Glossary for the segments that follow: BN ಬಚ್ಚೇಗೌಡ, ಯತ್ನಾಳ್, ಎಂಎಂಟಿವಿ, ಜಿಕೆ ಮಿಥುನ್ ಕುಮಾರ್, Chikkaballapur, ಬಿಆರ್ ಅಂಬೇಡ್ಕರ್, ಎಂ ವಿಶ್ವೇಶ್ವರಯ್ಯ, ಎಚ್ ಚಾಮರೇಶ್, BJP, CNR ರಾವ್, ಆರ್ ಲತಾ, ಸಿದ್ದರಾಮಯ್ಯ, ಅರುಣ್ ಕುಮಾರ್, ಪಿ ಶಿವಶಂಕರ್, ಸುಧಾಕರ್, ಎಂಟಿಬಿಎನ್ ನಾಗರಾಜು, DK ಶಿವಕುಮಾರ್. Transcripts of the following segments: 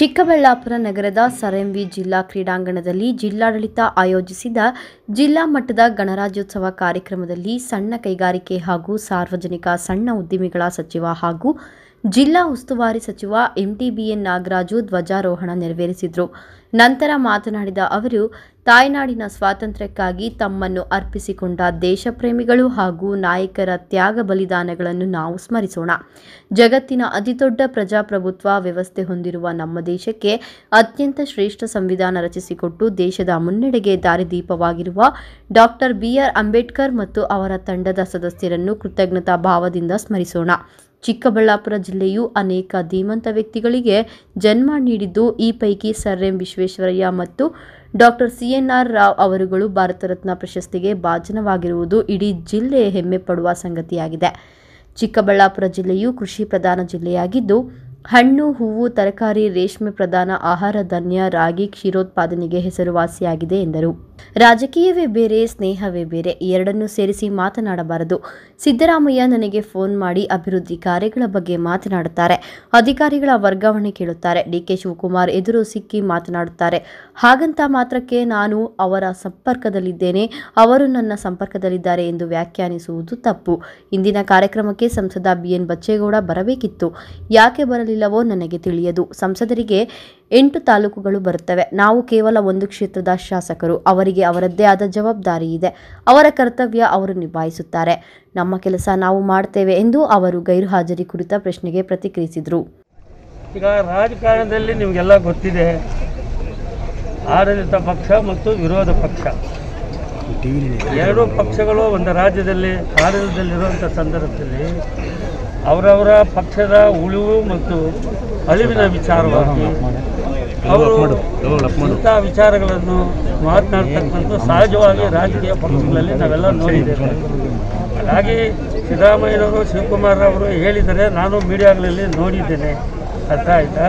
ಚಿಕ್ಕಬಳ್ಳಾಪುರ ನಗರದ ಸರಂವಿ ಜಿಲ್ಲಾ ಕ್ರೀಡಾಂಗಣದಲ್ಲಿ ಜಿಲ್ಲಾಡಳಿತ ಆಯೋಜಿಸಿದ ಜಿಲ್ಲಾ ಮಟ್ಟದ ಗಣರಾಜ್ಯೋತ್ಸವ ಕಾರ್ಯಕ್ರಮದಲ್ಲಿ ಸಣ್ಣ ಕೈಗಾರಿಕೆ ಹಾಗೂ ಸಾರ್ವಜನಿಕ ಸಣ್ಣ ಉದ್ಯಮಿಗಳ ಸಚಿವ ಹಾಗೂ ಜಿಲ್ಲಾ ಉಸ್ತುವಾರಿ ಸಚಿವ ಎಂಟಿಬಿಎನ್ ನಾಗರಾಜು ಧ್ವಜಾರೋಹಣ ನೆರವೇರಿಸಿದರು. ನಂತರ ಮಾತನಾಡಿದ ಅವರು, ತಾಯ್ನಾಡಿನ ಸ್ವಾತಂತ್ರ್ಯಕ್ಕಾಗಿ ತಮ್ಮನ್ನು ಅರ್ಪಿಸಿಕೊಂಡ ದೇಶಪ್ರೇಮಿಗಳು ಹಾಗೂ ನಾಯಕರ ತ್ಯಾಗ ಬಲಿದಾನಗಳನ್ನು ನಾವು ಸ್ಮರಿಸೋಣ. ಜಗತ್ತಿನ ಅತಿದೊಡ್ಡ ಪ್ರಜಾಪ್ರಭುತ್ವ ವ್ಯವಸ್ಥೆ ಹೊಂದಿರುವ ನಮ್ಮ ದೇಶಕ್ಕೆ ಅತ್ಯಂತ ಶ್ರೇಷ್ಠ ಸಂವಿಧಾನ ರಚಿಸಿಕೊಟ್ಟು ದೇಶದ ಮುನ್ನಡೆಗೆ ದಾರಿದೀಪವಾಗಿರುವ ಡಾಕ್ಟರ್ ಬಿಆರ್ ಅಂಬೇಡ್ಕರ್ ಮತ್ತು ಅವರ ತಂಡದ ಸದಸ್ಯರನ್ನು ಕೃತಜ್ಞತಾ ಭಾವದಿಂದ ಸ್ಮರಿಸೋಣ. ಚಿಕ್ಕಬಳ್ಳಾಪುರ ಜಿಲ್ಲೆಯು ಅನೇಕ ಧೀಮಂತ ವ್ಯಕ್ತಿಗಳಿಗೆ ಜನ್ಮ ನೀಡಿದ್ದು, ಈ ಪೈಕಿ ಸರ್ ಎಂ ವಿಶ್ವೇಶ್ವರಯ್ಯ ಮತ್ತು ಡಾಕ್ಟರ್ CNR ರಾವ್ ಅವರುಗಳು ಭಾರತ ರತ್ನ ಪ್ರಶಸ್ತಿಗೆ ಭಾಜನವಾಗಿರುವುದು ಇಡೀ ಜಿಲ್ಲೆ ಹೆಮ್ಮೆ ಪಡುವ ಸಂಗತಿಯಾಗಿದೆ. ಚಿಕ್ಕಬಳ್ಳಾಪುರ ಜಿಲ್ಲೆಯು ಕೃಷಿ ಪ್ರಧಾನ ಜಿಲ್ಲೆಯಾಗಿದ್ದು, ಹಣ್ಣು, ಹೂವು, ತರಕಾರಿ, ರೇಷ್ಮೆ ಪ್ರಧಾನ ಆಹಾರ ಧಾನ್ಯ, ರಾಗಿ, ಕ್ಷೀರೋತ್ಪಾದನೆಗೆ ಹೆಸರುವಾಸಿಯಾಗಿದೆ ಎಂದರು. ರಾಜಕೀಯವೇ ಬೇರೆ, ಸ್ನೇಹವೇ ಬೇರೆ, ಎರಡನ್ನೂ ಸೇರಿಸಿ ಮಾತನಾಡಬಾರದು. ಸಿದ್ದರಾಮಯ್ಯ ನನಗೆ ಫೋನ್ ಮಾಡಿ ಅಭಿವೃದ್ಧಿ ಕಾರ್ಯಗಳ ಬಗ್ಗೆ ಮಾತನಾಡುತ್ತಾರೆ, ಅಧಿಕಾರಿಗಳ ವರ್ಗಾವಣೆ ಕೇಳುತ್ತಾರೆ, DK ಶಿವಕುಮಾರ್ ಎದುರು ಸಿಕ್ಕಿ ಮಾತನಾಡುತ್ತಾರೆ. ಹಾಗಂತ ಮಾತ್ರಕ್ಕೆ ನಾನು ಅವರ ಸಂಪರ್ಕದಲ್ಲಿದ್ದೇನೆ, ಅವರು ನನ್ನ ಸಂಪರ್ಕದಲ್ಲಿದ್ದಾರೆ ಎಂದು ವ್ಯಾಖ್ಯಾನಿಸುವುದು ತಪ್ಪು. ಇಂದಿನ ಕಾರ್ಯಕ್ರಮಕ್ಕೆ ಸಂಸದ BN ಬಚ್ಚೇಗೌಡ ಬರಬೇಕಿತ್ತು, ಯಾಕೆ ಬರಲಿಲ್ಲವೋ ನನಗೆ ತಿಳಿಯದು. ಸಂಸದರಿಗೆ 8 ತಾಲೂಕುಗಳು ಬರುತ್ತವೆ, ನಾವು ಕೇವಲ ಒಂದು ಕ್ಷೇತ್ರದ ಶಾಸಕರು, ಅವರಿಗೆ ಅವರದ್ದೇ ಆದ ಜವಾಬ್ದಾರಿ ಇದೆ, ಅವರ ಕರ್ತವ್ಯ ಅವರು ನಿಭಾಯಿಸುತ್ತಾರೆ, ನಮ್ಮ ಕೆಲಸ ನಾವು ಮಾಡ್ತೇವೆ ಎಂದು ಅವರು ಗೈರುಹಾಜರಿ ಕುರಿತ ಪ್ರಶ್ನೆಗೆ ಪ್ರತಿಕ್ರಿಯಿಸಿದರು. ಈಗ ರಾಜಕಾರಣದಲ್ಲಿ ನಿಮಗೆಲ್ಲ ಗೊತ್ತಿದೆ, ಆಡಳಿತ ಪಕ್ಷ ಮತ್ತು ವಿರೋಧ ಪಕ್ಷ, ಎರಡೂ ಪಕ್ಷಗಳು ಒಂದು ರಾಜ್ಯದಲ್ಲಿ ಆಡಳಿತದಲ್ಲಿರುವಂಥ ಸಂದರ್ಭದಲ್ಲಿ ಅವರವರ ಪಕ್ಷದ ಉಳಿವು ಮತ್ತು ಅಳಿವಿನ ವಿಚಾರವಾಗಿ ಅವರು ಇಂಥ ವಿಚಾರಗಳನ್ನು ಮಾತನಾಡ್ತಕ್ಕಂಥ ಸಹಜವಾಗಿ ರಾಜಕೀಯ ಪಕ್ಷಗಳಲ್ಲಿ ನಾವೆಲ್ಲ ನೋಡಿದ್ದೇವೆ. ಹಾಗಾಗಿ ಸಿದ್ದರಾಮಯ್ಯನವರು ಶಿವಕುಮಾರ್ ಅವರು ಹೇಳಿದರೆ ನಾನು ಮೀಡಿಯಾಗಳಲ್ಲಿ ನೋಡಿದ್ದೇನೆ, ಅರ್ಥ ಆಯಿತಾ.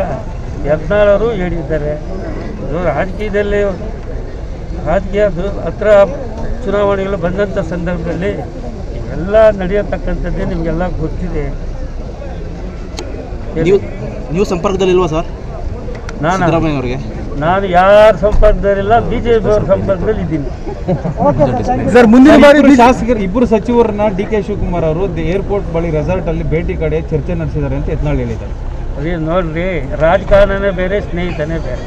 ಯತ್ನಾಳವರು ಹೇಳಿದ್ದಾರೆ, ರಾಜಕೀಯದಲ್ಲಿ ರಾಜಕೀಯ ಹತ್ರ ಚುನಾವಣೆಗಳು ಬಂದಂಥ ಸಂದರ್ಭದಲ್ಲಿ ಎಲ್ಲ ನಡೆಯತಕ್ಕಂಥದ್ದೇ ನಿಮಗೆಲ್ಲ ಗೊತ್ತಿದೆ. ನೀವು ಸಂಪರ್ಕದಲ್ಲಿಲ್ವಾ ಸರ್? ನಾನು ಯಾರ ಸಂಪರ್ಕದಲ್ಲಿಲ್ಲ, BJPಯವ್ರ ಸಂಪರ್ಕದಲ್ಲಿ ಇದ್ದೀನಿ. ಸರ್, ಮುಂದಿನ ಬಾರಿ ಶಾಸಕರು ಇಬ್ಬರು ಸಚಿವರನ್ನ DK ಶಿವಕುಮಾರ್ ಅವರು ಏರ್ಪೋರ್ಟ್ ಬಳಿ ರೆಸಾರ್ಟ್ ಅಲ್ಲಿ ಭೇಟಿ ಕಡೆ ಚರ್ಚೆ ನಡೆಸಿದ್ದಾರೆ ಅಂತ ಯತ್ನಾಳ್ ಹೇಳಿದ್ದಾರೆ. ಅದೇ ನೋಡ್ರಿ, ರಾಜಕಾರಣನೇ ಬೇರೆ, ಸ್ನೇಹಿತನೇ ಬೇರೆ.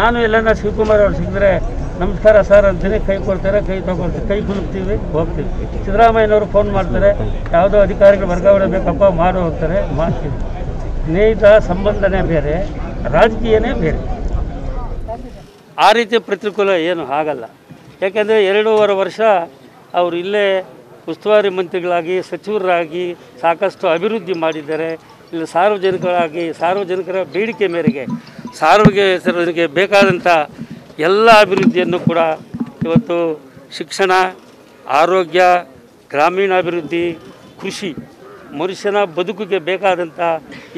ನಾನು ಎಲ್ಲನ ಶಿವಕುಮಾರ್ ಅವ್ರು ಸಿಕ್ಕಿದ್ರೆ ನಮಸ್ಕಾರ ಸರ್ ಅಂತಲೇ ಕೈ ಕೊಡ್ತಾರೆ, ಕೈ ಕುಲುಕ್ತೀವಿ, ಹೋಗ್ತೀವಿ. ಸಿದ್ದರಾಮಯ್ಯನವರು ಫೋನ್ ಮಾಡ್ತಾರೆ, ಯಾವುದೋ ಅಧಿಕಾರಿಗಳು ವರ್ಗಾವಣೆ ಬೇಕಪ್ಪ ಮಾಡು ಅಂತಾರೆ, ಮಾಡ್ತೀವಿ. ಸ್ನೇಹಿತ ಸಂಬಂಧನೇ ಬೇರೆ, ರಾಜಕೀಯನೇ ಬೇರೆ. ಆ ರೀತಿಯ ಪ್ರತಿಕೂಲ ಏನು ಆಗಲ್ಲ, ಯಾಕೆಂದರೆ 2.5 ವರ್ಷ ಅವರು ಇಲ್ಲೇ ಉಸ್ತುವಾರಿ ಮಂತ್ರಿಗಳಾಗಿ ಸಚಿವರಾಗಿ ಸಾಕಷ್ಟು ಅಭಿವೃದ್ಧಿ ಮಾಡಿದ್ದಾರೆ. ಇಲ್ಲಿ ಸಾರ್ವಜನಿಕರ ಬೇಡಿಕೆ ಮೇರೆಗೆ ಸಾರ್ವಜನಿಕರಿಗೆ ಬೇಕಾದಂಥ ಎಲ್ಲ ಅಭಿವೃದ್ಧಿಯನ್ನು ಕೂಡ ಇವತ್ತು ಶಿಕ್ಷಣ, ಆರೋಗ್ಯ, ಗ್ರಾಮೀಣಾಭಿವೃದ್ಧಿ, ಕೃಷಿ, ಮನುಷ್ಯನ ಬದುಕಿಗೆ ಬೇಕಾದಂಥ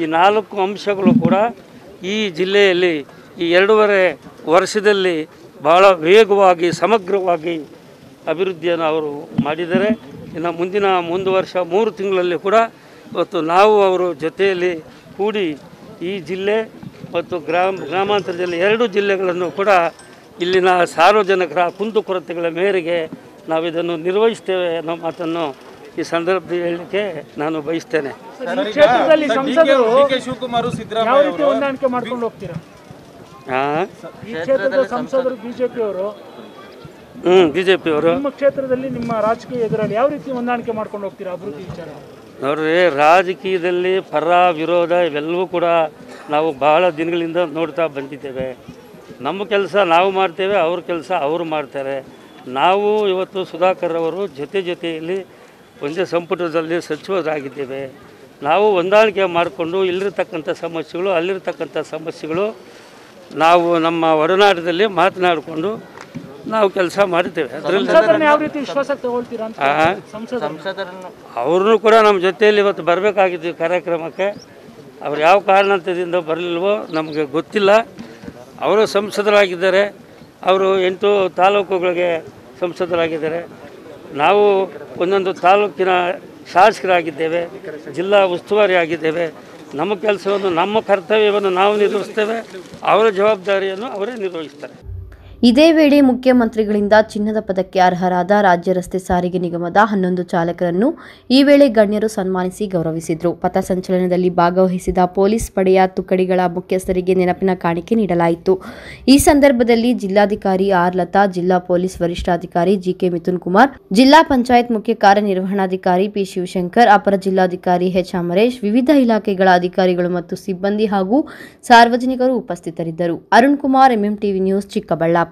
ಈ 4 ಅಂಶಗಳು ಕೂಡ ಈ ಜಿಲ್ಲೆಯಲ್ಲಿ ಈ 2.5 ವರ್ಷದಲ್ಲಿ ಬಹಳ ವೇಗವಾಗಿ ಸಮಗ್ರವಾಗಿ ಅಭಿವೃದ್ಧಿಯನ್ನು ಅವರು ಮಾಡಿದ್ದಾರೆ. ಇನ್ನು ಮುಂದಿನ 1 ವರ್ಷ 3 ತಿಂಗಳಲ್ಲಿ ಕೂಡ ಇವತ್ತು ನಾವು ಅವರು ಜೊತೆಯಲ್ಲಿ ಕೂಡಿ ಈ ಜಿಲ್ಲೆ ಮತ್ತು ಗ್ರಾಮಾಂತರ ಜಿಲ್ಲೆ 2 ಜಿಲ್ಲೆಗಳನ್ನು ಕೂಡ ಇಲ್ಲಿನ ಸಾರ್ವಜನಿಕರ ಕುಂದುಕೊರತೆಗಳ ಮೇರೆಗೆ ನಾವಿದನ್ನು ನಿರ್ವಹಿಸ್ತೇವೆ ಅನ್ನೋ ಮಾತನ್ನು ಈ ಸಂದರ್ಭದಲ್ಲಿ ಹೇಳಲಿಕ್ಕೆ ನಾನು ಬಯಸ್ತೇನೆ. ಬಿಜೆಪಿಯವರು ನೋಡ್ರಿ, ರಾಜಕೀಯದಲ್ಲಿ ಪರ ವಿರೋಧ ಇವೆಲ್ಲವೂ ಕೂಡ ನಾವು ಬಹಳ ದಿನಗಳಿಂದ ನೋಡ್ತಾ ಬಂದಿದ್ದೇವೆ. ನಮ್ಮ ಕೆಲಸ ನಾವು ಮಾಡ್ತೇವೆ, ಅವ್ರ ಕೆಲಸ ಅವರು ಮಾಡ್ತಾರೆ. ನಾವು ಇವತ್ತು ಸುಧಾಕರ್ ಅವರು ಜೊತೆಯಲ್ಲಿ ಒಂದೇ ಸಂಪುಟದಲ್ಲಿ ಸಚಿವರಾಗಿದ್ದೇವೆ. ನಾವು ಹೊಂದಾಣಿಕೆ ಮಾಡಿಕೊಂಡು ಇಲ್ಲಿರ್ತಕ್ಕಂಥ ಸಮಸ್ಯೆಗಳು, ಅಲ್ಲಿರ್ತಕ್ಕಂಥ ಸಮಸ್ಯೆಗಳು ನಾವು ನಮ್ಮ ಒಡನಾಟದಲ್ಲಿ ಮಾತನಾಡಿಕೊಂಡು ನಾವು ಕೆಲಸ ಮಾಡ್ತೇವೆ. ಅವ್ರನ್ನೂ ಕೂಡ ನಮ್ಮ ಜೊತೆಯಲ್ಲಿ ಇವತ್ತು ಬರಬೇಕಾಗಿದ್ದು ಕಾರ್ಯಕ್ರಮಕ್ಕೆ, ಅವ್ರು ಯಾವ ಕಾರಣದಿಂದ ಬರಲಿಲ್ವೋ ನಮಗೆ ಗೊತ್ತಿಲ್ಲ. ಅವರು ಸಂಸದರಾಗಿದ್ದಾರೆ, ಅವರು 8 ತಾಲೂಕುಗಳಿಗೆ ಸಂಸದರಾಗಿದ್ದಾರೆ. ನಾವು ಒಂದೊಂದು ತಾಲೂಕಿನ ಶಾಸಕರಾಗಿದ್ದೇವೆ, ಜಿಲ್ಲಾ ಉಸ್ತುವಾರಿ ಆಗಿದ್ದೇವೆ. ನಮ್ಮ ಕೆಲಸವನ್ನು ನಮ್ಮ ಕರ್ತವ್ಯವನ್ನು ನಾವು ನಿರ್ವಹಿಸುತ್ತೇವೆ ಅವರ ಜವಾಬ್ದಾರಿಯನ್ನು ಅವರೇ ನಿರ್ವಹಿಸುತ್ತಾರೆ ಇದೇ ವೇಳೆ ಮುಖ್ಯಮಂತ್ರಿಗಳಿಂದ ಚಿನ್ನದ ಪದಕ್ಕೆ ಅರ್ಹರಾದ ರಾಜ್ಯ ರಸ್ತೆ ಸಾರಿಗೆ ನಿಗಮದ 11 ಚಾಲಕರನ್ನು ಈ ವೇಳೆ ಗಣ್ಯರು ಸನ್ಮಾನಿಸಿ ಗೌರವಿಸಿದರು ಪಥಸಂಚಲನದಲ್ಲಿ ಭಾಗವಹಿಸಿದ ಪೊಲೀಸ್ ಪಡೆಯ ತುಕಡಿಗಳ ಮುಖ್ಯಸ್ಥರಿಗೆ ನೆನಪಿನ ಕಾಣಿಕೆ ನೀಡಲಾಯಿತು ಈ ಸಂದರ್ಭದಲ್ಲಿ ಜಿಲ್ಲಾಧಿಕಾರಿ ಆರ್ ಲತಾ ಜಿಲ್ಲಾ ಪೊಲೀಸ್ ವರಿಷ್ಠಾಧಿಕಾರಿ ಜಿಕೆ ಮಿಥುನ್ ಕುಮಾರ್ ಜಿಲ್ಲಾ ಪಂಚಾಯತ್ ಮುಖ್ಯ ಕಾರ್ಯನಿರ್ವಹಣಾಧಿಕಾರಿ ಪಿ ಶಿವಶಂಕರ್ ಅಪರ ಜಿಲ್ಲಾಧಿಕಾರಿ ಎಚ್ ಚಾಮರೇಶ್ ವಿವಿಧ ಇಲಾಖೆಗಳ ಅಧಿಕಾರಿಗಳು ಮತ್ತು ಸಿಬ್ಬಂದಿ ಹಾಗೂ ಸಾರ್ವಜನಿಕರು ಉಪಸ್ಥಿತರಿದ್ದರು ಅರುಣ್ ಕುಮಾರ್ ಎಂಎಂಟಿವಿ ನ್ಯೂಸ್ ಚಿಕ್ಕಬಳ್ಳಾಪುರ